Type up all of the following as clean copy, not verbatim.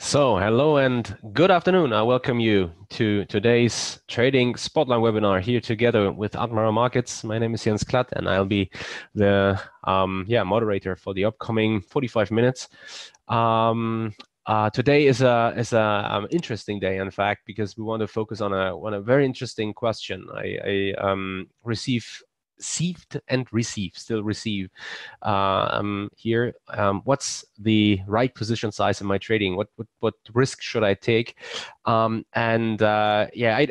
So hello and good afternoon. I welcome you to today's trading spotlight webinar here together with Admiral Markets. My name is Jens Klatt and I'll be the moderator for the upcoming 45 minutes. Today is an interesting day, in fact, because we want to focus on a very interesting question. I received what's the right position size in my trading? What risk should I take? I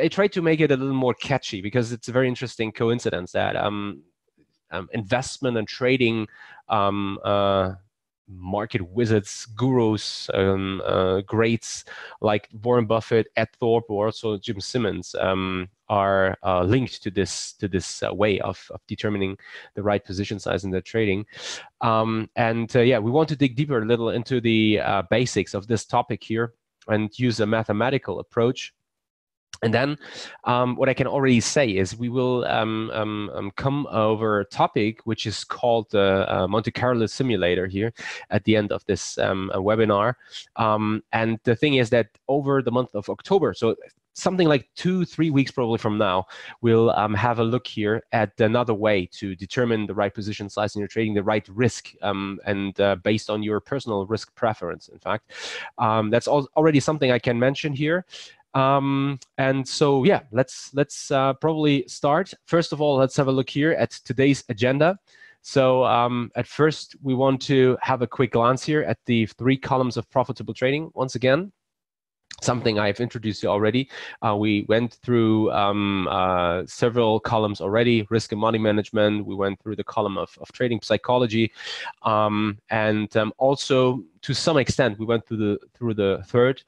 tried to make it a little more catchy because it's a very interesting coincidence that investment and trading market wizards, gurus, greats like Warren Buffett, Ed Thorpe, or also Jim Simons are linked to this way of determining the right position size in their trading. We want to dig deeper a little into the basics of this topic here and use a mathematical approach. And then what I can already say is we will come over a topic which is called the Monte Carlo Simulator here at the end of this webinar. And the thing is that over the month of October, so something like 2-3 weeks probably from now, we'll have a look here at another way to determine the right position size in your trading, the right risk, and based on your personal risk preference, in fact. That's already something I can mention here. Let's probably start. First of all, let's have a look here at today's agenda. So at first, we want to have a quick glance here at the 3 columns of profitable trading. Once again, something I've introduced you already. We went through several columns already, risk and money management. We went through the column of trading psychology. Also, to some extent, we went through the third,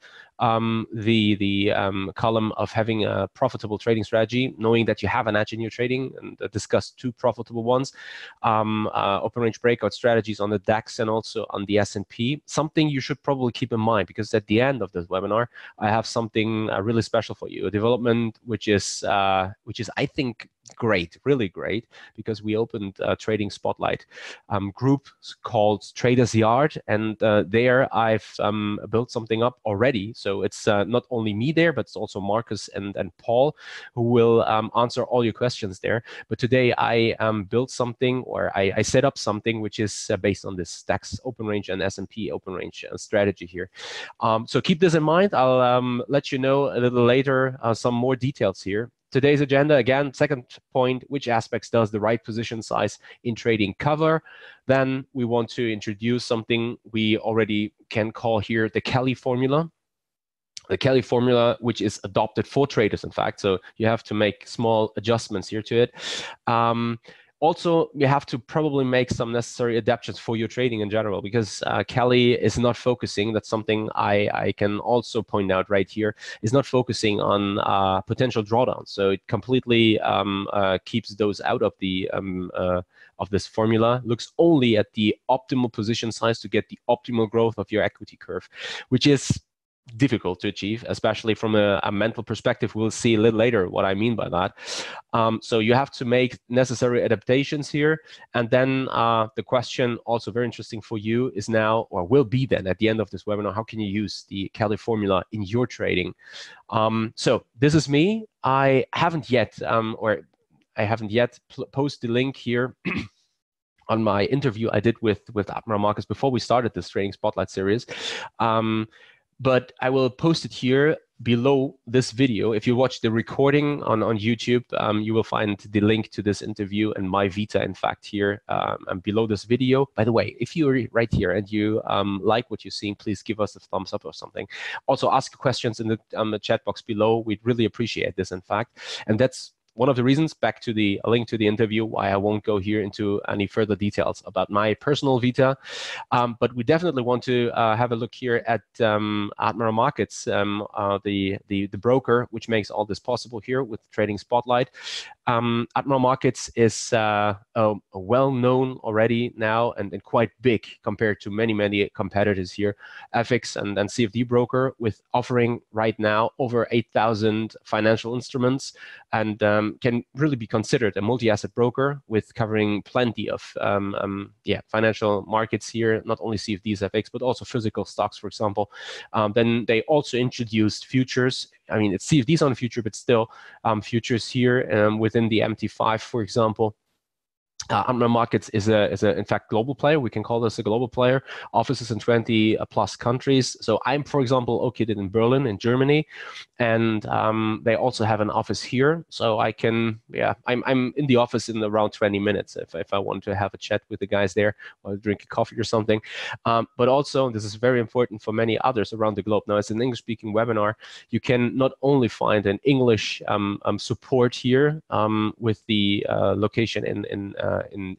column of having a profitable trading strategy, knowing that you have an edge in your trading, and discussed 2 profitable ones, open range breakout strategies on the DAX and also on the S&P. Something you should probably keep in mind, because at the end of this webinar, I have something really special for you, a development which is I think great, really great, because we opened a trading spotlight group called Trader's Yard, and there I've built something up already. So it's not only me there, but it's also Marcus and Paul, who will answer all your questions there. But today I built something, or I set up something, which is based on this DAX open range and S&P open range strategy here. So keep this in mind. I'll let you know a little later some more details here. Today's agenda, again, second point, which aspects does the right position size in trading cover? Then we want to introduce something we already can call here the Kelly formula. The Kelly formula, which is adopted for traders, in fact. So you have to make small adjustments here to it. Also, you have to probably make some necessary adaptations for your trading in general, because Kelly is not focusing, that's something I can also point out right here, is not focusing on potential drawdowns. So it completely keeps those out of the of this formula, looks only at the optimal position size to get the optimal growth of your equity curve, which is difficult to achieve, especially from a mental perspective. We'll see a little later what I mean by that. So you have to make necessary adaptations here. And then the question, also very interesting for you, is now, or will be then at the end of this webinar, how can you use the Kelly formula in your trading? So this is me. I haven't yet posted the link here on my interview I did with Admiral Markets before we started this trading spotlight series. But I will post it here below this video. If you watch the recording on YouTube, you will find the link to this interview and my Vita, in fact, here and below this video. By the way, if you're right here and you like what you're seeing, please give us a thumbs up or something. Also, ask questions in the chat box below. We'd really appreciate this, in fact. And that's one of the reasons, back to the link to the interview, why I won't go here into any further details about my personal Vita. But we definitely want to have a look here at Admiral Markets, the broker, which makes all this possible here with Trading Spotlight. Admiral Markets is well-known already now and quite big compared to many competitors here. FX and CFD broker with offering right now over 8,000 financial instruments and can really be considered a multi-asset broker with covering plenty of financial markets here, not only CFDs, FX, but also physical stocks, for example. Then they also introduced futures. I mean, it's CFDs on the future, but still futures here within the MT5, for example. Admiral Markets is in fact, global player. We can call this a global player. Offices in 20+ countries. So I'm, for example, located in Berlin, in Germany, and they also have an office here. So I can, I'm in the office in around 20 minutes if I want to have a chat with the guys there or drink a coffee or something. But also, this is very important for many others around the globe. Now, it's an English-speaking webinar. You can not only find an English support here with the location in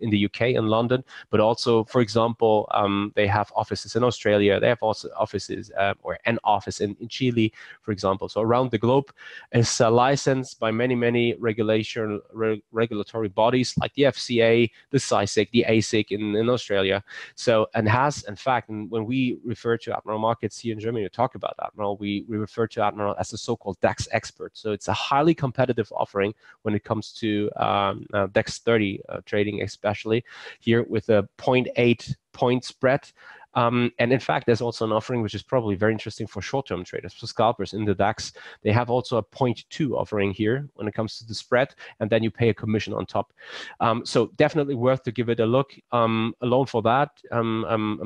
the UK and London, but also, for example, they have offices in Australia. They have also offices or an office in Chile, for example. So around the globe is licensed by many regulatory bodies like the FCA, the CySEC, the ASIC in Australia. So, and has, in fact, when we refer to Admiral Markets here in Germany to talk about Admiral, we refer to Admiral as the so-called DAX expert. So it's a highly competitive offering when it comes to DAX 30 trading, especially here with a 0.8 point spread. And in fact, there's also an offering which is probably very interesting for short-term traders, for scalpers in the DAX. They have also a 0.2 offering here when it comes to the spread, and then you pay a commission on top. So definitely worth to give it a look alone for that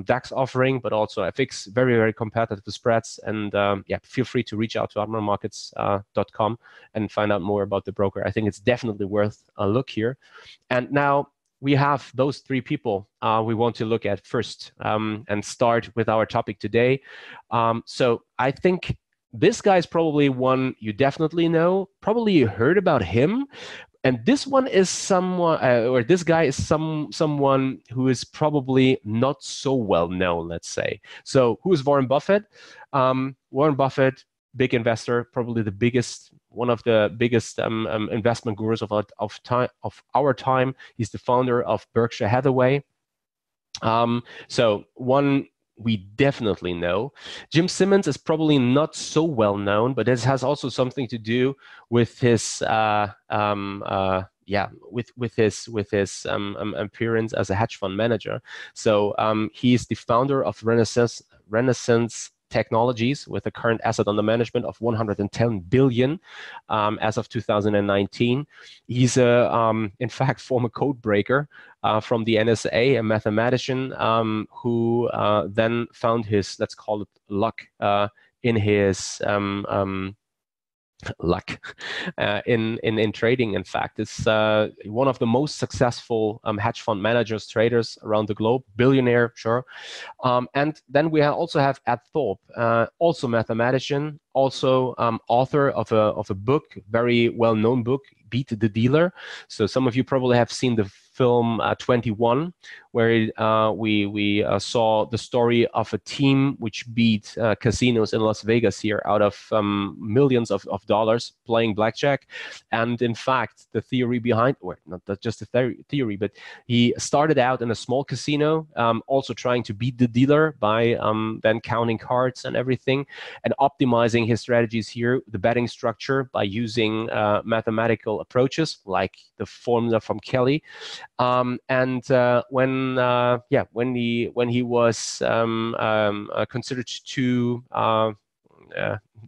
DAX offering, but also FX, very competitive spreads. And yeah, feel free to reach out to admiralmarkets.com and find out more about the broker. I think it's definitely worth a look here. And now, we have those three people we want to look at first and start with our topic today. So I think this guy is probably one you definitely know, probably you heard about him. And this one is someone, or this guy is someone who is probably not so well known, let's say. So who is Warren Buffett? Warren Buffett, big investor, probably the biggest, one of the biggest investment gurus of our time. He's the founder of Berkshire Hathaway. So one we definitely know. Jim Simons is probably not so well known, but this has also something to do with his appearance as a hedge fund manager. So he's the founder of Renaissance Technologies, with a current asset under management of 110 billion as of 2019. He's a, in fact, former code breaker from the NSA, a mathematician who then found his, let's call it luck, in his in trading. In fact, it's one of the most successful hedge fund managers, traders around the globe, billionaire, sure. And then we also have Ed Thorpe, also mathematician, also author of a book, very well-known book, Beat the Dealer. So some of you probably have seen the film 21, where we saw the story of a team which beat casinos in Las Vegas here out of millions of dollars playing blackjack. And in fact, the theory behind, or not just the theory, but he started out in a small casino, also trying to beat the dealer by then counting cards and everything, and optimizing his strategies here, the betting structure, by using mathematical approaches like the formula from Kelly. When he was considered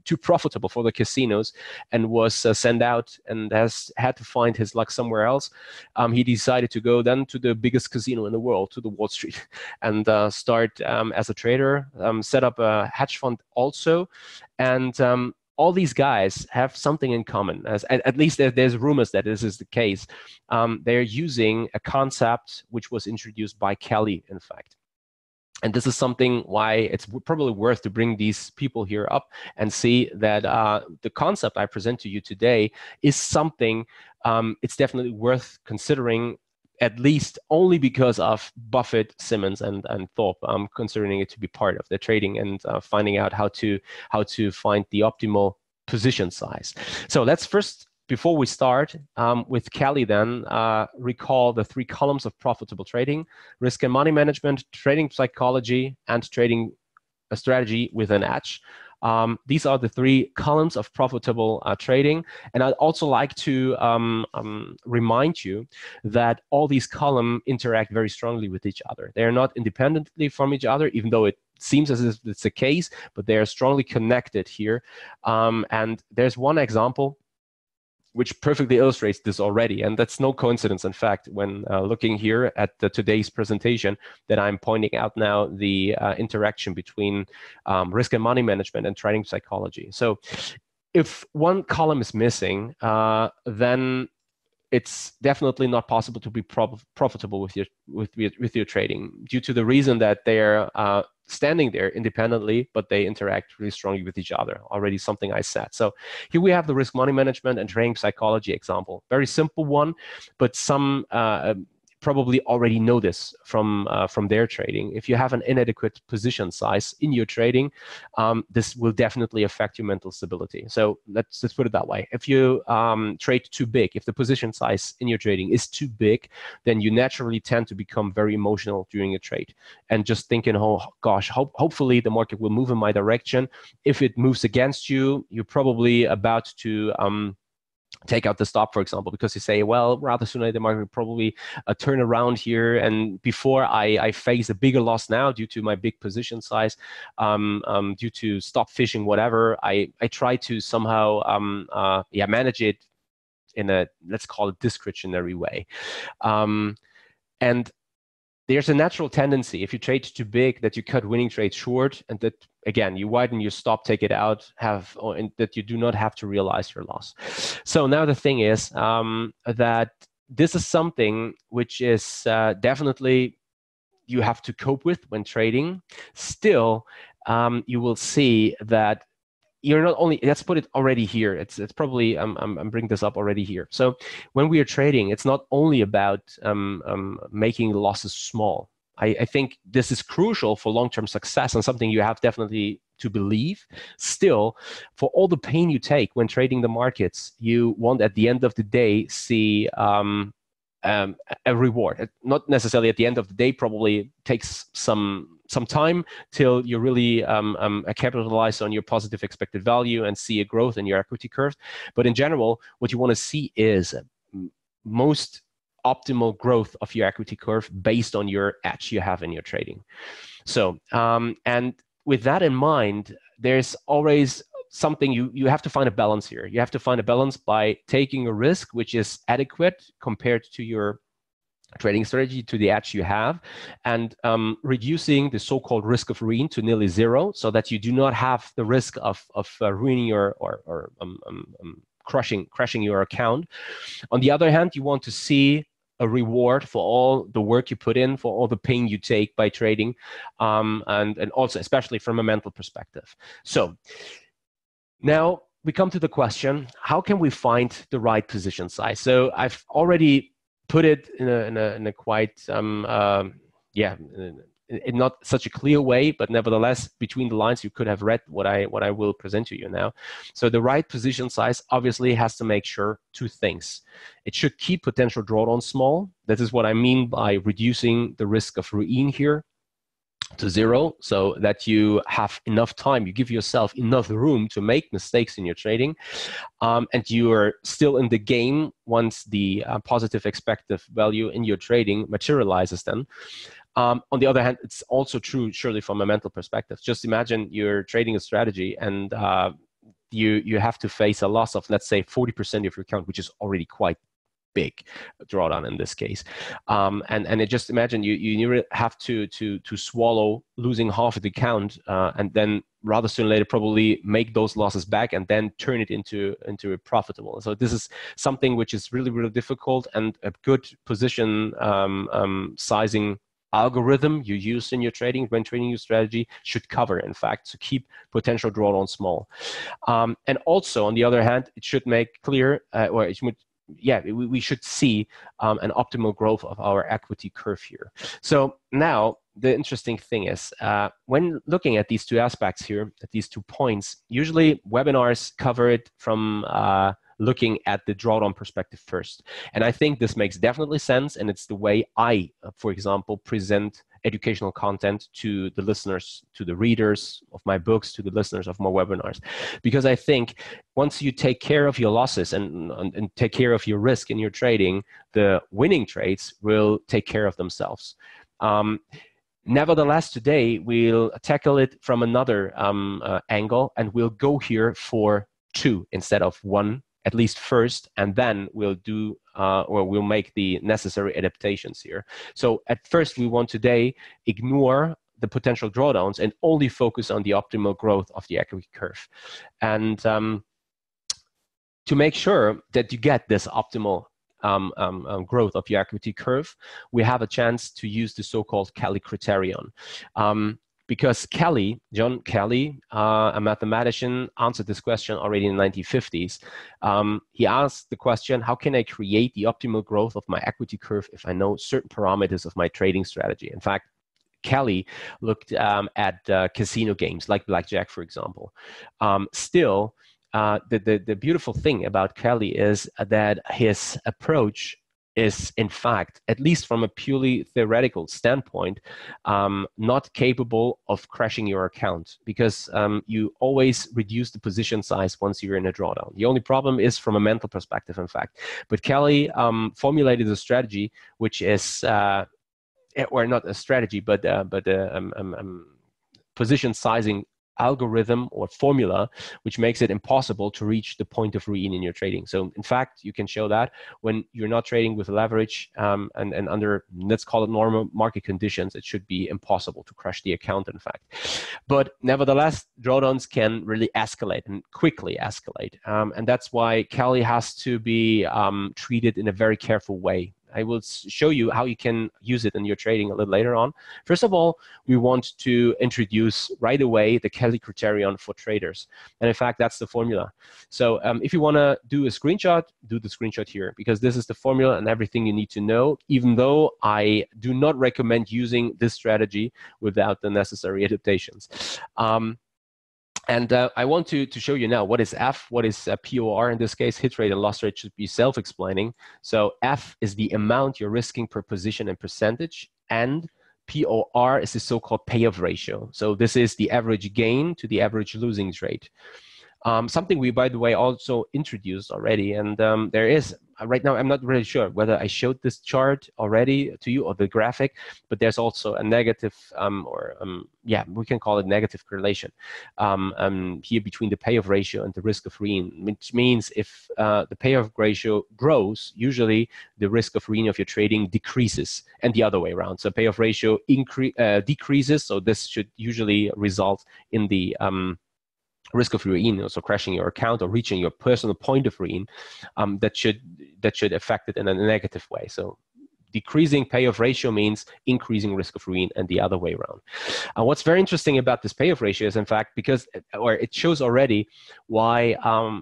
too profitable for the casinos and was sent out and had to find his luck somewhere else, he decided to go then to the biggest casino in the world, to the Wall Street, and start as a trader, set up a hedge fund also, and all these guys have something in common. At least there's rumors that this is the case. They're using a concept which was introduced by Kelly, in fact. And this is something why it's probably worth to bring these people here up and see that the concept I present to you today is something it's definitely worth considering, at least only because of Buffett, Simons, and Thorpe. I'm considering it to be part of the trading and finding out how to find the optimal position size. So let's first, before we start with Kelly then, recall the three columns of profitable trading: risk and money management, trading psychology, and trading a strategy with an edge. These are the three columns of profitable trading. And I'd also like to remind you that all these columns interact very strongly with each other. They are not independently from each other, even though it seems as if it's the case, but they are strongly connected here. And there's one example which perfectly illustrates this already. And that's no coincidence, in fact, when looking here at today's presentation, that I'm pointing out now the interaction between risk and money management and trading psychology. So if one column is missing, then it's definitely not possible to be profitable with your trading, due to the reason that they're standing there independently, but they interact really strongly with each other. Already something I said. So here we have the risk money management and trading psychology example. Very simple one, but some probably already know this from their trading. If you have an inadequate position size in your trading, this will definitely affect your mental stability. So let's put it that way. If you trade too big, if the position size in your trading is too big, then you naturally tend to become very emotional during a trade and just thinking, oh gosh, hopefully the market will move in my direction. If it moves against you, you're probably about to take out the stop, for example, because you say, well, rather sooner the market will probably turn around here, and before I face a bigger loss now due to my big position size, due to stop fishing, whatever, I try to somehow manage it in a, let's call it, discretionary way. And there's a natural tendency, if you trade too big, that you cut winning trades short, and that, again, you widen your stop, take it out, and that you do not have to realize your loss. So now the thing is that this is something which is definitely you have to cope with when trading. Still, you will see that you're not only, let's put it already here. It's probably, I'm bringing this up already here. So when we are trading, it's not only about making losses small. I think this is crucial for long-term success and something you have definitely to believe. Still, for all the pain you take when trading the markets, you want at the end of the day see a reward. Not necessarily at the end of the day, probably takes some time till you really capitalize on your positive expected value and see a growth in your equity curve. But in general, what you want to see is most optimal growth of your equity curve based on your edge you have in your trading. So, and with that in mind, there's always something you have to find a balance here. You have to find a balance by taking a risk which is adequate compared to your trading strategy, to the edge you have, and reducing the so-called risk of ruin to nearly zero, so that you do not have the risk of ruining your or crashing your account. On the other hand, you want to see a reward for all the work you put in, for all the pain you take by trading, and also especially from a mental perspective. So now we come to the question, how can we find the right position size? So I've already put it in a quite, in not such a clear way, but nevertheless, between the lines, you could have read what I will present to you now. So the right position size obviously has to make sure two things. It should keep potential drawdown small. That is what I mean by reducing the risk of ruin here to zero, so that you have enough time, you give yourself enough room to make mistakes in your trading, and you are still in the game once the positive expected value in your trading materializes then. On the other hand, it's also true, surely, from a mental perspective. Just imagine you're trading a strategy and you have to face a loss of, let's say, 40% of your account, which is already quite big drawdown in this case, and just imagine you have to swallow losing half of the account, and then rather sooner or later probably make those losses back and then turn it into a profitable. So this is something which is really, really difficult, and a good position sizing algorithm you use in your trading when trading your strategy should cover, in fact, to keep potential drawdown small. And also, on the other hand, it should make clear, we should see an optimal growth of our equity curve here. So now the interesting thing is, when looking at these two aspects here, at these 2 points, usually webinars cover it from looking at the drawdown perspective first. And I think this makes definitely sense, and it's the way I, for example, present educational content to the listeners, to the readers of my books, to the listeners of my webinars. Because I think once you take care of your losses and take care of your risk in your trading, the winning trades will take care of themselves. Nevertheless, today we'll tackle it from another angle, and we'll go here for two instead of one, at least first, and then we'll do or we'll make the necessary adaptations here. So at first, we want today ignore the potential drawdowns and only focus on the optimal growth of the equity curve. And to make sure that you get this optimal growth of your equity curve, we have a chance to use the so-called Kelly criterion. Because Kelly, John Kelly, a mathematician, answered this question already in the 1950s. He asked the question, how can I create the optimal growth of my equity curve if I know certain parameters of my trading strategy? In fact, Kelly looked at casino games like Blackjack, for example. The beautiful thing about Kelly is that his approach is, in fact, at least from a purely theoretical standpoint, not capable of crashing your account, because you always reduce the position size once you're in a drawdown. The only problem is from a mental perspective, in fact. But Kelly formulated a strategy which is, or not a strategy, position sizing algorithm or formula, which makes it impossible to reach the point of ruin in your trading. So in fact, you can show that when you're not trading with leverage and under, let's call it, normal market conditions, it should be impossible to crash the account, in fact. But nevertheless, drawdowns can really escalate and quickly escalate. And that's why Kelly has to be treated in a very careful way. I will show you how you can use it in your trading a little later on. First of all, we want to introduce right away the Kelly criterion for traders. And in fact, that's the formula. So if you want to do a screenshot, do the screenshot here, because this is the formula and everything you need to know, even though I do not recommend using this strategy without the necessary adaptations. And I want to show you now what is F, what is POR in this case. Hit rate and loss rate should be self-explaining. So F is the amount you're risking per position and percentage, and POR is the so-called payoff ratio. So this is the average gain to the average losing rate. Something we, by the way, also introduced already, and there is, right now I'm not really sure whether I showed this chart already to you or the graphic, but there's also a negative, yeah, we can call it negative correlation here between the payoff ratio and the risk of ruin, which means if the payoff ratio grows, usually the risk of ruin of your trading decreases, and the other way around. So payoff ratio decreases, so this should usually result in the risk of ruin, so crashing your account or reaching your personal point of ruin, that should affect it in a negative way. So decreasing payoff ratio means increasing risk of ruin, and the other way around. What's very interesting about this payoff ratio is, in fact, because it shows already why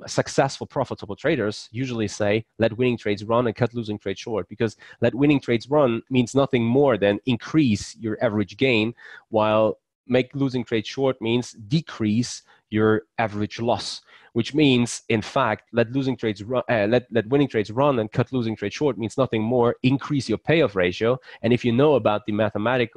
successful, profitable traders usually say, let winning trades run and cut losing trades short, because let winning trades run means nothing more than increase your average gain, while make losing trades short means decrease your average loss, which means, in fact, let winning trades run and cut losing trades short means nothing more, increase your payoff ratio. And if you know about the mathematical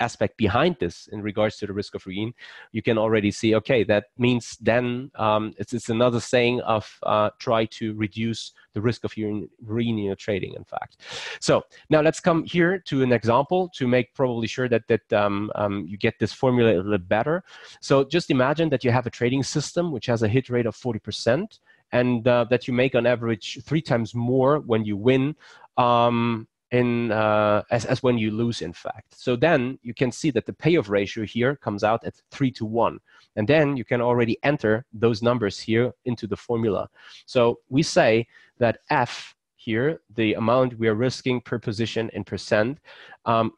aspect behind this in regards to the risk of ruin, you can already see, okay, that means then it's another saying of try to reduce the risk of your ruin in your trading, in fact. So now let's come here to an example to make probably sure that you get this formula a little better. So just imagine that you have a trading system which has a hit rate of 40% and that you make on average 3 times more when you win as when you lose, in fact. So then you can see that the payoff ratio here comes out at 3 to 1. And then you can already enter those numbers here into the formula. So we say that F here, the amount we are risking per position in percent,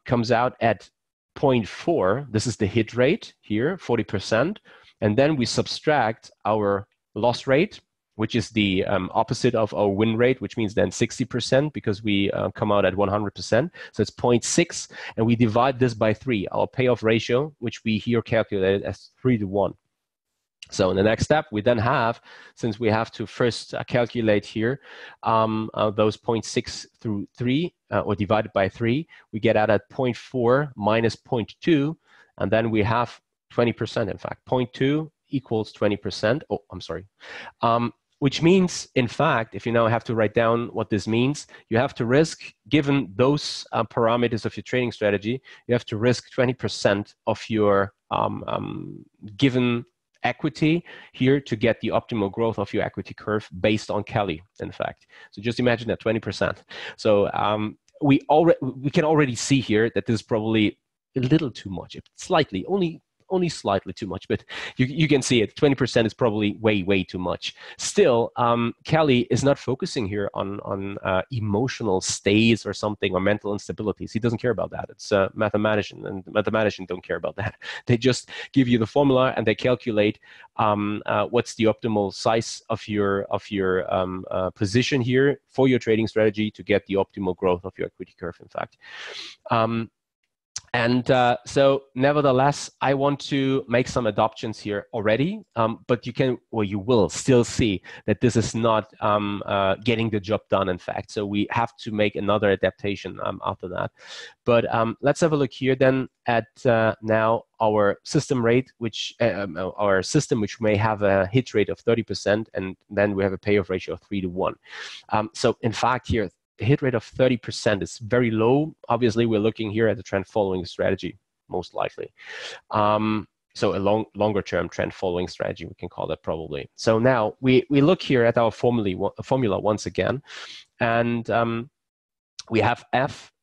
comes out at 0.4. This is the hit rate here, 40%. And then we subtract our loss rate, which is the opposite of our win rate, which means then 60%, because we come out at 100%. So it's 0.6, and we divide this by 3, our payoff ratio, which we here calculated as 3 to 1. So in the next step, we then have, since we have to first calculate here, those 0.6 through 3 or divided by 3, we get out at 0.4 minus 0.2, and then we have 20%, in fact. 0.2 equals 20%. Oh, I'm sorry. Which means, in fact, if you now have to write down what this means, you have to risk, given those parameters of your trading strategy, you have to risk 20% of your given equity here to get the optimal growth of your equity curve based on Kelly, in fact. So just imagine that 20%. So we can already see here that this is probably a little too much, slightly, only slightly too much, but you can see it. 20% is probably way too much. Still, Kelly is not focusing here on emotional states or something, or mental instabilities. He doesn't care about that. It's a mathematician, and mathematicians don't care about that. They just give you the formula and they calculate what's the optimal size of your position here for your trading strategy to get the optimal growth of your equity curve, in fact. So nevertheless, I want to make some adoptions here already, but you can, or you will still see that this is not getting the job done, in fact. So we have to make another adaptation after that. But let's have a look here then at now our system rate, which our system, which may have a hit rate of 30%, and then we have a payoff ratio of 3:1. So in fact here, the hit rate of 30% is very low. Obviously, we're looking here at the trend following strategy, most likely. So a longer term trend following strategy, we can call that probably. So now we look here at our formula once again, and we have F,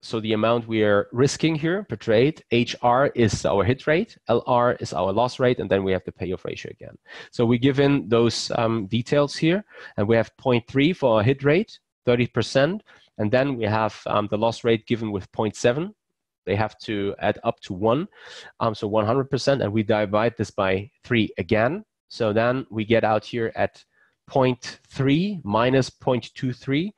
so the amount we are risking here per trade, HR is our hit rate, LR is our loss rate, and then we have the payoff ratio again. So we give in those details here, and we have 0.3 for our hit rate, 30%, and then we have the loss rate given with 0.7. They have to add up to 1, so 100%, and we divide this by 3 again. So then we get out here at 0.3 minus 0.23,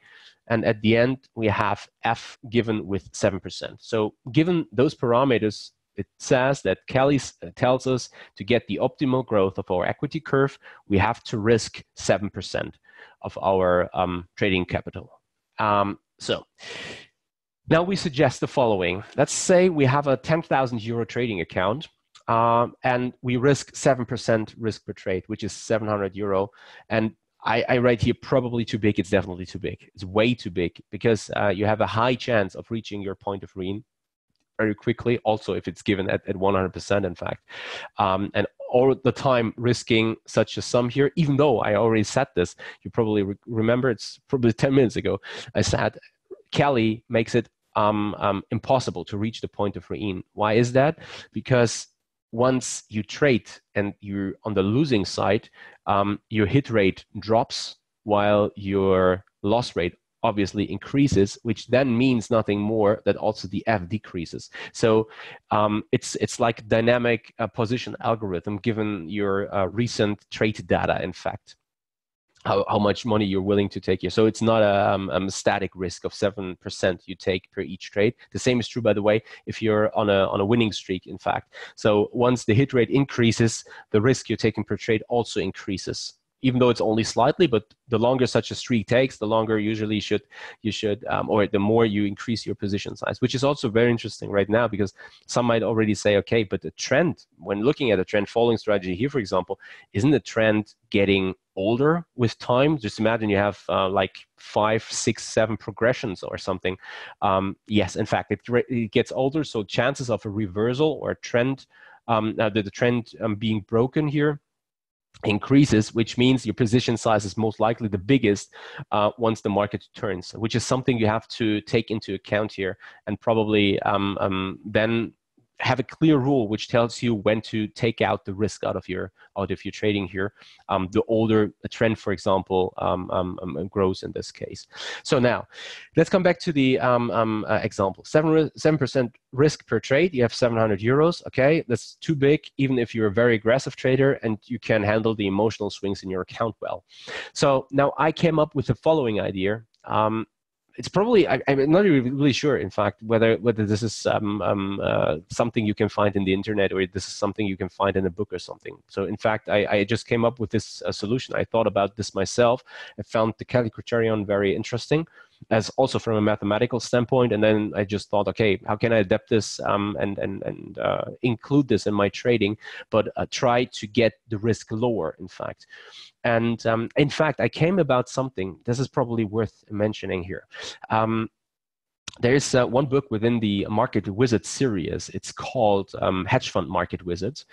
and at the end we have F given with 7%. So given those parameters, it says that Kelly tells us to get the optimal growth of our equity curve, we have to risk 7% of our trading capital. So now we suggest the following. Let's say we have a 10,000 euro trading account and we risk 7% risk per trade, which is 700 euro. And I write here probably too big. It's definitely too big. It's way too big because you have a high chance of reaching your point of ruin very quickly, also if it's given at 100%, in fact. And all the time risking such a sum here, even though I already said this, you probably remember, it's probably 10 minutes ago, I said Kelly makes it impossible to reach the point of ruin. Why is that? Because once you trade and you're on the losing side, your hit rate drops while your loss rate obviously increases, which then means nothing more that also the F decreases. So it's like dynamic position algorithm given your recent trade data, in fact, how much money you're willing to take here. So it's not a static risk of 7% you take per each trade. The same is true, by the way, if you're on a winning streak, in fact. So once the hit rate increases, the risk you're taking per trade also increases, even though it's only slightly, but the longer such a streak takes, the longer usually or the more you increase your position size, which is also very interesting right now, because some might already say, okay, but the trend, when looking at a trend following strategy here, for example, isn't the trend getting older with time? Just imagine you have like 5, 6, 7 progressions or something. Yes, in fact, it gets older, so chances of a reversal or trend, the trend being broken here, increases, which means your position size is most likely the biggest once the market turns, which is something you have to take into account here, and probably then have a clear rule which tells you when to take out the risk out of your trading here. The older a trend, for example, grows in this case. So now let's come back to the example. 7% risk per trade. You have 700 euros. Okay, that's too big, even if you're a very aggressive trader and you can handle the emotional swings in your account well. So now I came up with the following idea. it's probably, I'm not really sure, in fact, whether this is something you can find in the internet, or this is something you can find in a book or something. So in fact, I just came up with this solution. I thought about this myself. I found the Kelly criterion very interesting, as also from a mathematical standpoint. And then I just thought, okay, how can I adapt this and include this in my trading, but try to get the risk lower, in fact. And in fact, I came about something, this is probably worth mentioning here. There is one book within the Market Wizards series. It's called Hedge Fund Market Wizards.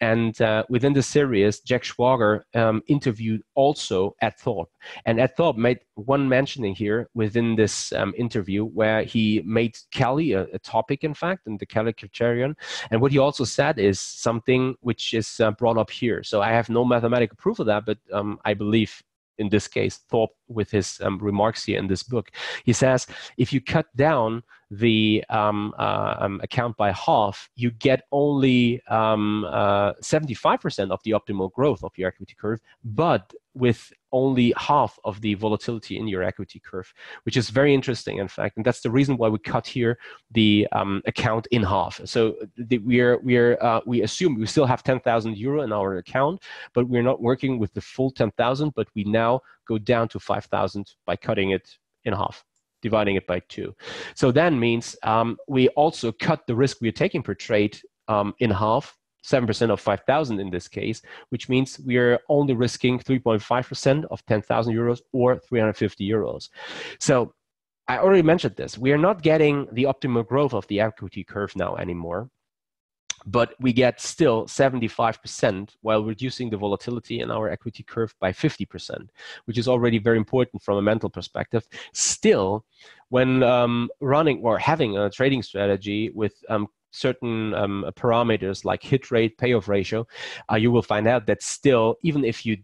And within the series, Jack Schwager interviewed also Ed Thorpe. And Ed Thorpe made one mentioning here within this interview, where he made Kelly a topic, in fact, and the Kelly criterion. And what he also said is something which is brought up here. So I have no mathematical proof of that, but I believe in this case, Thorpe, with his remarks here in this book. He says, if you cut down the account by half, you get only 75% of the optimal growth of your equity curve, but with only half of the volatility in your equity curve, which is very interesting, in fact. And that's the reason why we cut here the account in half. So we assume we still have 10,000 euro in our account, but we're not working with the full 10,000, but we now go down to 5,000 by cutting it in half, dividing it by 2. So that means we also cut the risk we're taking per trade in half, 7% of 5,000 in this case, which means we are only risking 3.5% of 10,000 euros or 350 euros. So I already mentioned this. We are not getting the optimal growth of the equity curve now anymore, but we get still 75% while reducing the volatility in our equity curve by 50%, which is already very important from a mental perspective. Still, when running or having a trading strategy with certain parameters like hit rate, payoff ratio, you will find out that still, even if you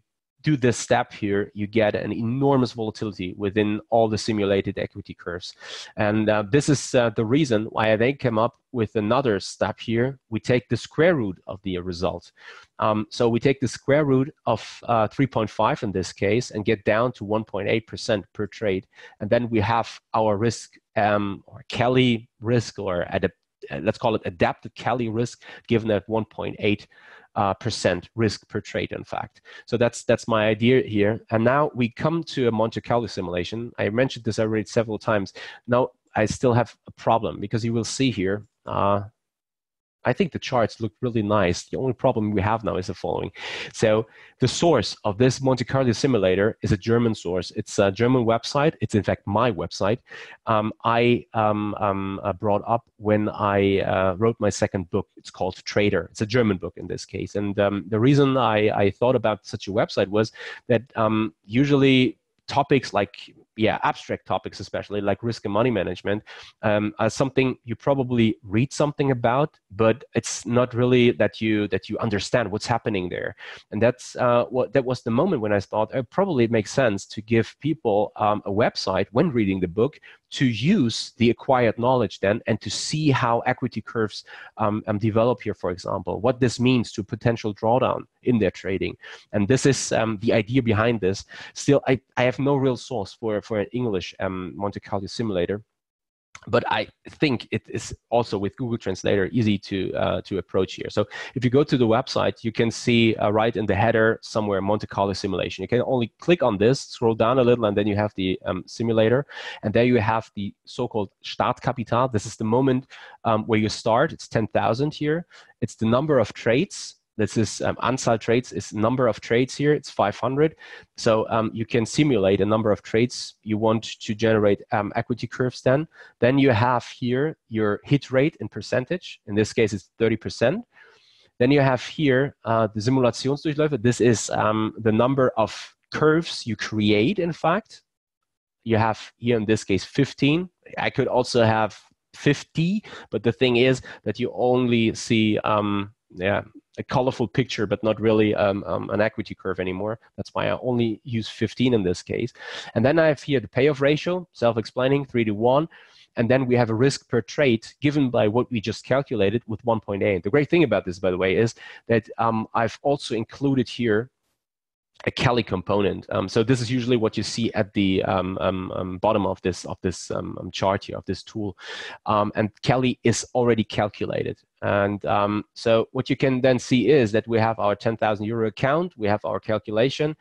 do this step here, you get an enormous volatility within all the simulated equity curves. And this is the reason why I then came up with another step here. We take the square root of the result. So we take the square root of 3.5 in this case and get down to 1.8% per trade. And then we have our risk or Kelly risk, or let's call it adapted Kelly risk, given at 1.8%. Risk per trade, in fact. So that's my idea here. And now we come to a Monte Carlo simulation. I mentioned this already several times. Now I still have a problem, because you will see here, I think the charts look really nice. The only problem we have now is the following. So the source of this Monte Carlo simulator is a German source. It's a German website. It's in fact my website. I brought up when I wrote my second book. It's called Trader. It's a German book in this case. And the reason I thought about such a website was that usually topics like, abstract topics, especially like risk and money management, are something you probably read something about, but it's not really that you understand what's happening there. And that's that was the moment when I thought probably it makes sense to give people a website when reading the book to use the acquired knowledge then, and to see how equity curves develop here, for example, what this means to potential drawdown in their trading. And this is the idea behind this. Still, I have no real source for an English Monte Carlo simulator, but I think it is also with Google Translator easy to approach here. So if you go to the website, you can see right in the header somewhere Monte Carlo simulation. You can only click on this, scroll down a little, and then you have the simulator. And there you have the so-called Startkapital. This is the moment where you start. It's 10,000 here. It's the number of trades. This is unsold trades, is number of trades here, it's 500. So you can simulate a number of trades you want to generate equity curves then. Then you have here your hit rate in percentage. In this case, it's 30%. Then you have here the Simulationsdurchläufe. This is the number of curves you create, in fact. You have here in this case 15. I could also have 50, but the thing is that you only see a colorful picture, but not really an equity curve anymore. That's why I only use 15 in this case. And then I have here the payoff ratio, self-explaining, 3:1. And then we have a risk per trade given by what we just calculated with 1.8. The great thing about this, by the way, is that I've also included here a Kelly component. So this is usually what you see at the bottom of this chart here, of this tool. And Kelly is already calculated. And so what you can then see is that we have our 10,000 euro account, we have our calculation,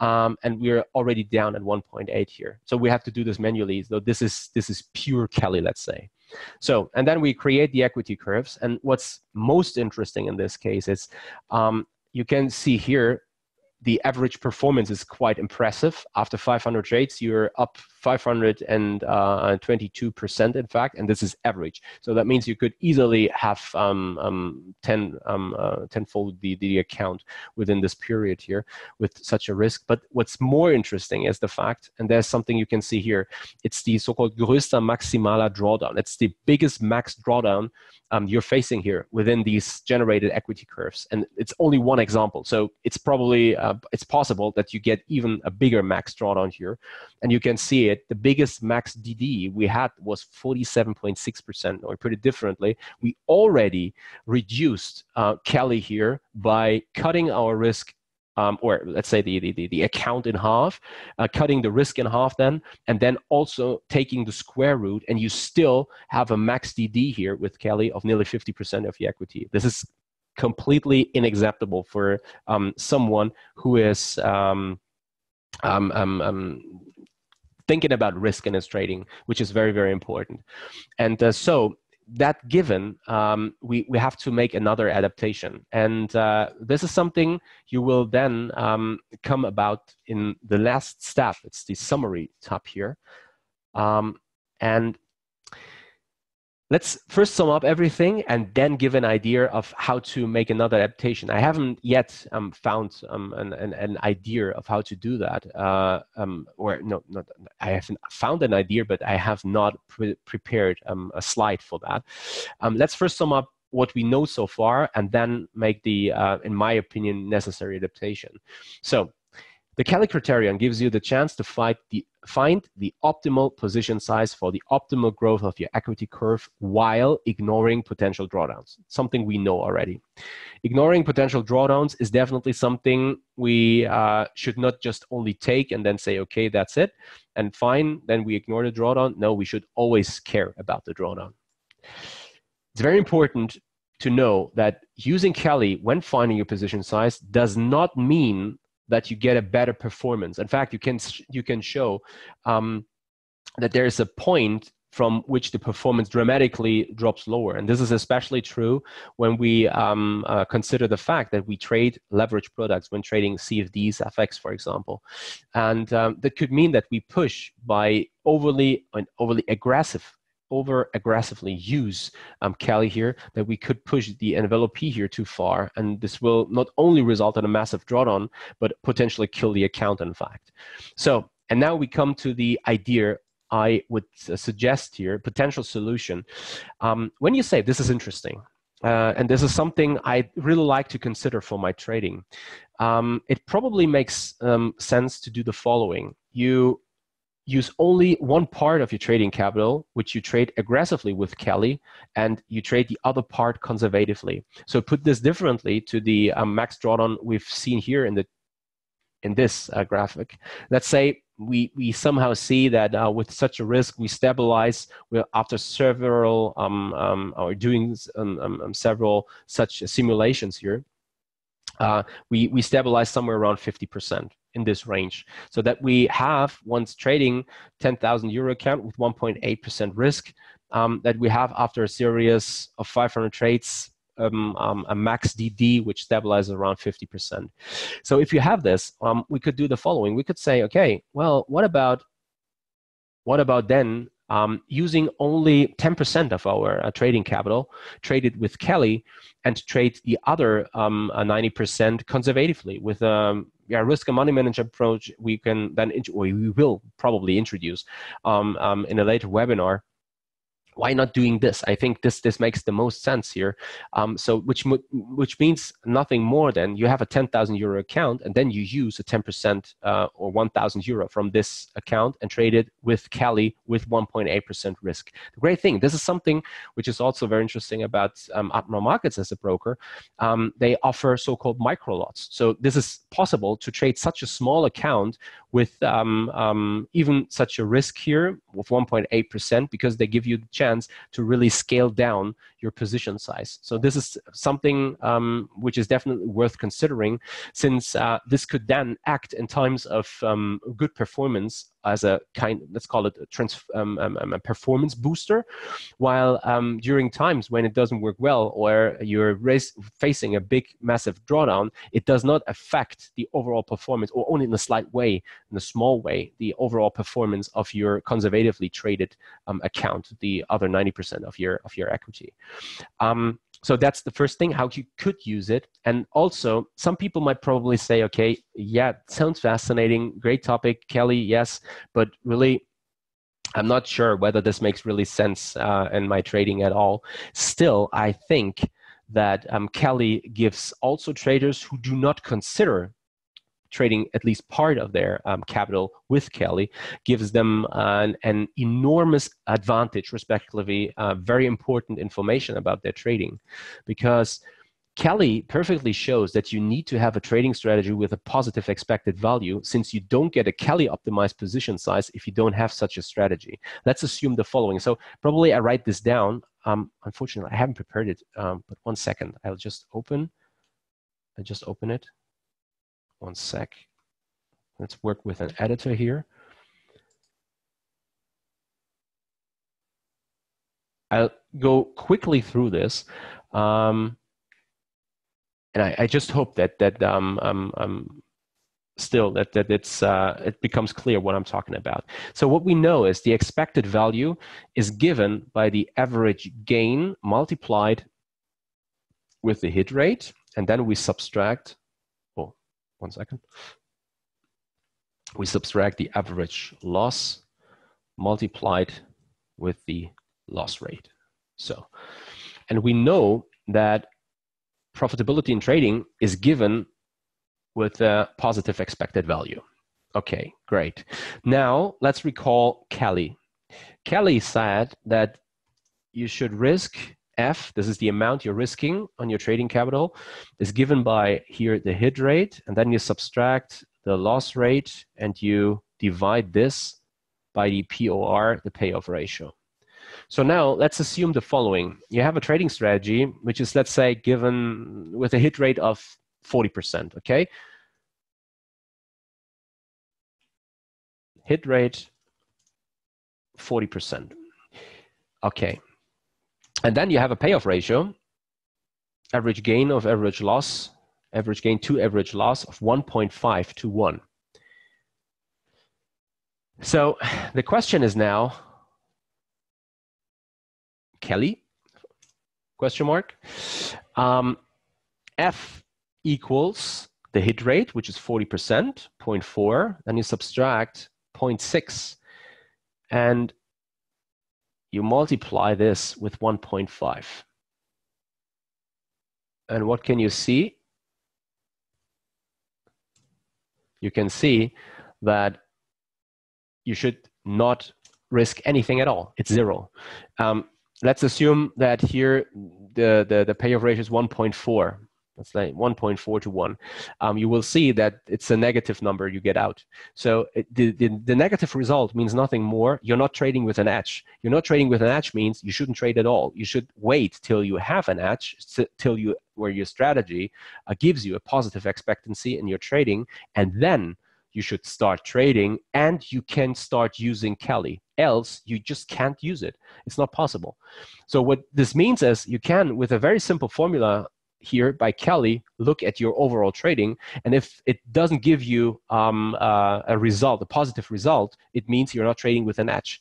and we're already down at 1.8 here. So we have to do this manually. So this is pure Kelly, let's say. So, and then we create the equity curves. And what's most interesting in this case is you can see here, the average performance is quite impressive. After 500 trades, you're up 522%, in fact, and this is average. So that means you could easily have tenfold the account within this period here with such a risk. But what's more interesting is the fact, and there's something you can see here, it's the so-called größter maximaler drawdown. It's the biggest max drawdown you're facing here within these generated equity curves. And it's only one example. So it's probably, it's possible that you get even a bigger max drawdown here. And you can see it, the biggest max DD we had was 47.6%, or put it differently, we already reduced Kelly here by cutting our risk, or let's say the account in half, cutting the risk in half then, and then also taking the square root, and you still have a max DD here with Kelly of nearly 50% of the equity. This is completely unacceptable for someone who is thinking about risk in his trading, which is very, very important. And so that given, we have to make another adaptation. And this is something you will then come about in the last step. It's the summary tab here. And let's first sum up everything and then give an idea of how to make another adaptation. I haven't yet found an idea of how to do that. I haven't found an idea, but I have not prepared a slide for that. Let's first sum up what we know so far and then make the, in my opinion, necessary adaptation. So the Kelly criterion gives you the chance to find the optimal position size for the optimal growth of your equity curve while ignoring potential drawdowns, something we know already. Ignoring potential drawdowns is definitely something we should not just only take and then say, okay, that's it, and fine, then we ignore the drawdown. No, we should always care about the drawdown. It's very important to know that using Kelly when finding your position size does not mean that you get a better performance. In fact, you can show that there is a point from which the performance dramatically drops lower. And this is especially true when we consider the fact that we trade leverage products when trading CFDs, FX, for example. And that could mean that we push by over aggressively use Kelly here, that we could push the envelope P here too far. And this will not only result in a massive drawdown, but potentially kill the account, in fact. So, and now we come to the idea I would suggest here, potential solution. When you say, this is interesting, and this is something I really like to consider for my trading, it probably makes sense to do the following. You use only one part of your trading capital, which you trade aggressively with Kelly, and you trade the other part conservatively. So put this differently to the max drawdown we've seen here in this graphic. Let's say we somehow see that with such a risk, we stabilize after several, or doing several such simulations here, we stabilize somewhere around 50%. In this range, so that we have, once trading 10,000 euro account with 1.8% risk, that we have after a series of 500 trades a max DD which stabilizes around 50%. So if you have this, we could do the following. We could say, okay, well, what about then using only 10% of our trading capital, traded with Kelly, and trade the other 90% conservatively with risk and money management approach we can then, or we will probably introduce in a later webinar. why not doing this? I think this makes the most sense here. So which means nothing more than you have a 10,000 euro account, and then you use a 10% or 1,000 euro from this account and trade it with Kelly with 1.8% risk. The great thing, this is something which is also very interesting about Admiral Markets as a broker. They offer so-called micro lots. So this is possible to trade such a small account with even such a risk here with 1.8%, because they give you the chance to really scale down your position size. So this is something which is definitely worth considering, since this could then act in times of good performance as a kind, let's call it a performance booster, while during times when it doesn't work well or you're facing a big, massive drawdown, it does not affect the overall performance, or only in a slight way, in a small way, the overall performance of your conservatively traded account, the other 90% of your equity. So that's the first thing, how you could use it. And also, some people might probably say, okay, yeah, sounds fascinating, great topic, Kelly, yes, but really, I'm not sure whether this makes really sense in my trading at all. Still, I think that Kelly gives also traders who do not consider trading at least part of their capital with Kelly, gives them an enormous advantage, respectively, very important information about their trading. Because Kelly perfectly shows that you need to have a trading strategy with a positive expected value, since you don't get a Kelly optimized position size if you don't have such a strategy. Let's assume the following. So probably I write this down. Unfortunately, I haven't prepared it, but one second. I'll just open it. One sec. Let's work with an editor here. I'll go quickly through this, and I just hope that it becomes clear what I'm talking about. So what we know is the expected value is given by the average gain multiplied with the hit rate, and then we subtract. One second. We subtract the average loss multiplied with the loss rate. So, and we know that profitability in trading is given with a positive expected value. Okay, great. Now let's recall Kelly. Kelly said that you should risk F, this is the amount you're risking on your trading capital, is given by here the hit rate, and then you subtract the loss rate and you divide this by the POR, the payoff ratio. So now let's assume the following. You have a trading strategy, which is, let's say, given with a hit rate of 40%, okay? Hit rate, 40%, okay. And then you have a payoff ratio, average gain of average loss, average gain to average loss of 1.5 to 1. So the question is now, Kelly, question mark, F equals the hit rate, which is 40%, 0.4, then you subtract 0.6, and you multiply this with 1.5. And what can you see? You can see that you should not risk anything at all. It's zero. Let's assume that here the payoff ratio is 1.4. Let's say 1.4 to 1. You will see that it's a negative number you get out. So the negative result means nothing more. You're not trading with an edge. You're not trading with an edge means you shouldn't trade at all. You should wait till you have an edge, where your strategy gives you a positive expectancy in your trading, and then you should start trading and you can start using Kelly. Else, you just can't use it. It's not possible. So what this means is you can, with a very simple formula here by Kelly, look at your overall trading, and if it doesn't give you a result, a positive result, it means you're not trading with an edge.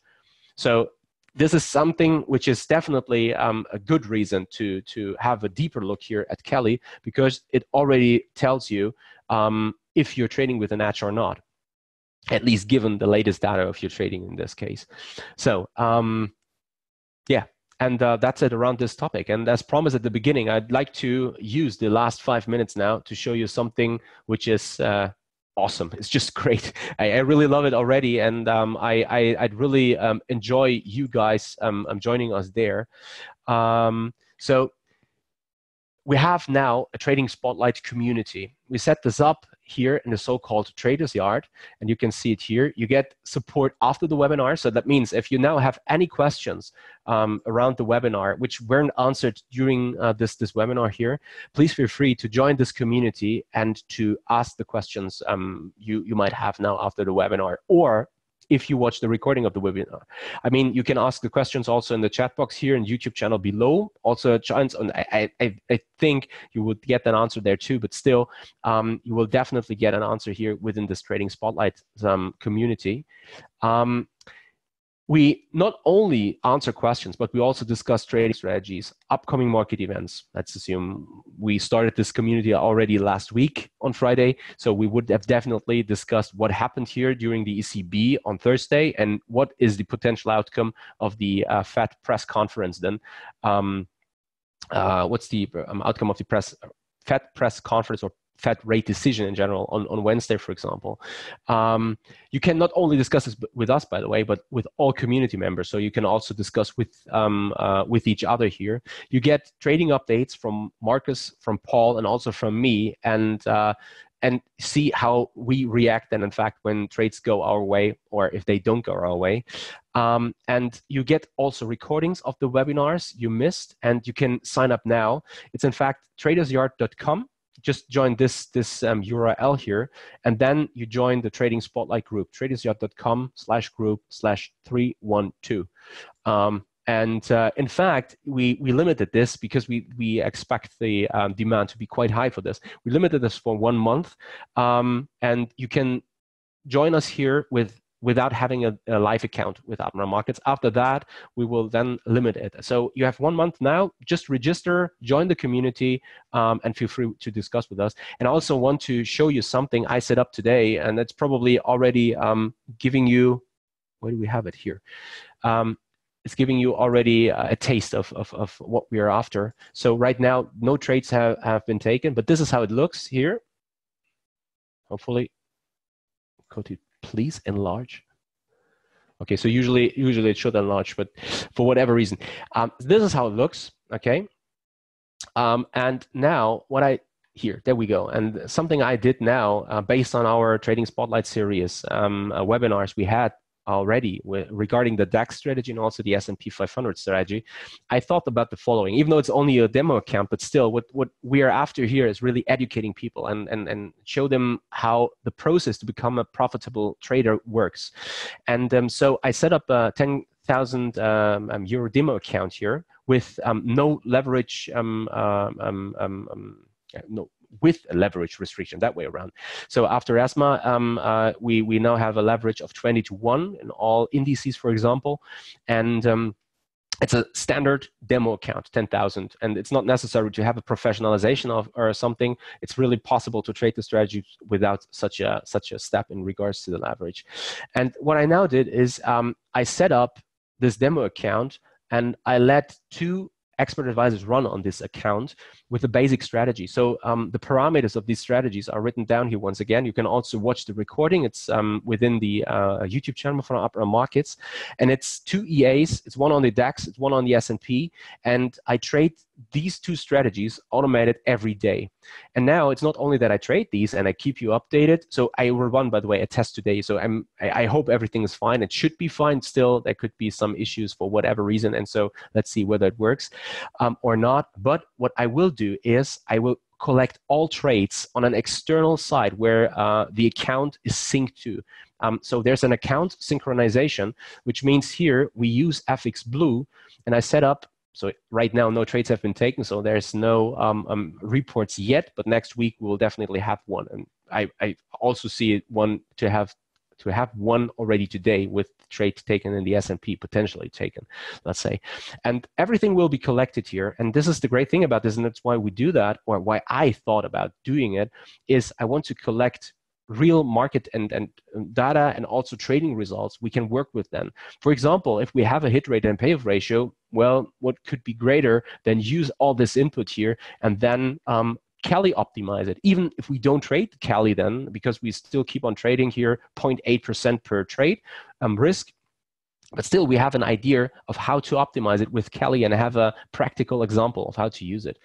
So this is something which is definitely a good reason to have a deeper look here at Kelly, because it already tells you if you're trading with an edge or not, at least given the latest data of your trading in this case. So Yeah. And that's it around this topic. And as promised at the beginning, I'd like to use the last 5 minutes now to show you something which is awesome. It's just great. I really love it already. And I'd really enjoy you guys joining us there. So we have now a trading spotlight community. We set this up here in the so-called Trader's Yard, and you can see it here. You get support after the webinar. So that means if you now have any questions around the webinar, which weren't answered during this webinar here, please feel free to join this community and to ask the questions you might have now after the webinar, or if you watch the recording of the webinar. I mean, you can ask the questions also in the chat box here and YouTube channel below. Also a chance on, I think you would get an answer there too, but still you will definitely get an answer here within this Trading Spotlight community. We not only answer questions, but we also discuss trading strategies, upcoming market events. Let's assume we started this community already last week on Friday. So we would have definitely discussed what happened here during the ECB on Thursday and what is the potential outcome of the Fed press conference then. What's the outcome of the Fed press conference or Fed rate decision in general on Wednesday, for example. You can not only discuss this with us, by the way, but with all community members. So you can also discuss with each other here. You get trading updates from Marcus, from Paul, and also from me, and see how we react and in fact when trades go our way or if they don't go our way. And you get also recordings of the webinars you missed, and you can sign up now. It's in fact tradersyard.com. Just join this URL here, and then you join the Trading Spotlight group, tradersyard.com/group/312. In fact, we limited this because we expect the demand to be quite high for this. We limited this for 1 month, and you can join us here without having a live account with Admiral Markets. After that, we will then limit it. So you have 1 month now, just register, join the community, and feel free to discuss with us. And I also want to show you something I set up today, and it's probably already giving you, where do we have it here? It's giving you already a taste of what we are after. So right now, no trades have been taken, but this is how it looks here. Hopefully, go to please enlarge. Okay, so usually it should enlarge, but for whatever reason, this is how it looks. Okay, and now what I here, there we go. And something I did now, based on our Trading Spotlight series webinars we had already regarding the DAX strategy and also the S&P 500 strategy, I thought about the following. Even though it's only a demo account, but still what we are after here is really educating people and show them how the process to become a profitable trader works. And so I set up a 10,000 euro demo account here with no leverage, no, with a leverage restriction, that way around. So after ESMA, we now have a leverage of 20-to-1 in all indices, for example. And it's a standard demo account, 10,000. And it's not necessary to have a professionalization of or something. It's really possible to trade the strategy without such a step in regards to the leverage. And what I now did is I set up this demo account and I let two expert advisors run on this account with a basic strategy. So the parameters of these strategies are written down here once again. You can also watch the recording. It's within the YouTube channel from Admiral Markets. And it's two EAs. It's one on the DAX, it's one on the S&P. And I trade these two strategies automated every day. And now it's not only that I trade these and I keep you updated. So I will run, by the way, a test today. So I hope everything is fine. It should be fine still. There could be some issues for whatever reason. And so let's see whether it works. Or not, but what I will do is I will collect all trades on an external site where the account is synced to. So there's an account synchronization, which means here we use FX Blue, and I set up, so right now no trades have been taken, so there's no reports yet, but next week we will definitely have one. And I also see one to have one already today with trade taken in the S&P, potentially taken, let's say. And everything will be collected here. And this is the great thing about this, and that's why we do that, or why I thought about doing it, is I want to collect real market and data and also trading results, we can work with them. For example, if we have a hit rate and payoff ratio, well, what could be greater than use all this input here and then Kelly optimize it. Even if we don't trade Kelly then, because we still keep on trading here 0.8% per trade risk, but still we have an idea of how to optimize it with Kelly and have a practical example of how to use it,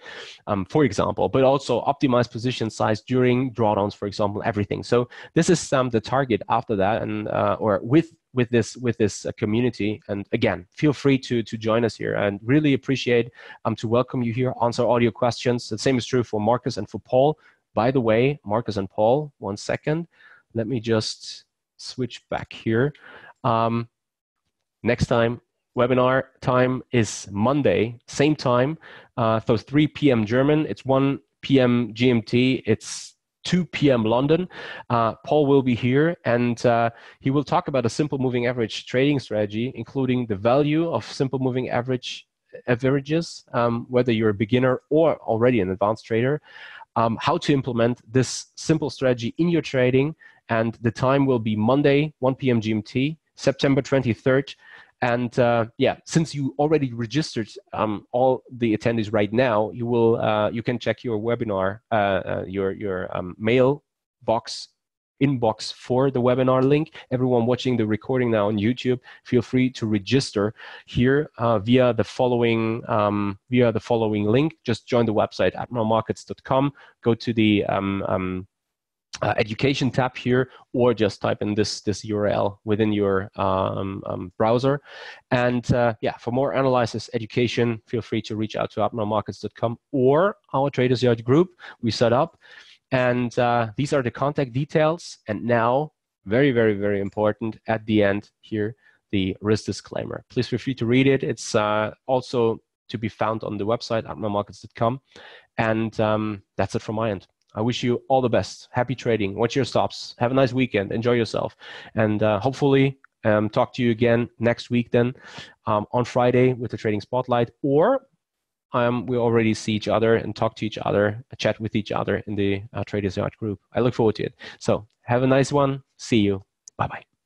for example, but also optimize position size during drawdowns, for example, everything. So this is the target after that and or with this community. And again, feel free to join us here and really appreciate to welcome you here, answer all your questions. The same is true for Marcus and for Paul. By the way, Marcus and Paul, 1 second. Let me just switch back here. Next time, webinar time is Monday, same time. So 3 p.m. German, it's 1 p.m. GMT, it's 2 p.m. London. Paul will be here and he will talk about a simple moving average trading strategy, including the value of simple moving averages, whether you're a beginner or already an advanced trader, how to implement this simple strategy in your trading. And the time will be Monday, 1 p.m. GMT, September 23rd. And yeah, since you already registered all the attendees right now, you will you can check your webinar, your mailbox inbox for the webinar link. Everyone watching the recording now on YouTube, feel free to register here via the following link. Just join the website admiralmarkets.com. Go to the education tab here, or just type in this URL within your browser. And yeah, for more analysis, education, feel free to reach out to admiralmarkets.com or our Trader's Yard group we set up. And these are the contact details. And now, very, very, very important at the end here, the risk disclaimer. Please feel free to read it. It's also to be found on the website, admiralmarkets.com. And that's it from my end. I wish you all the best. Happy trading. Watch your stops. Have a nice weekend. Enjoy yourself. And hopefully talk to you again next week then on Friday with the Trading Spotlight, or we already see each other and talk to each other, chat with each other in the Traders Yard group. I look forward to it. So have a nice one. See you. Bye-bye.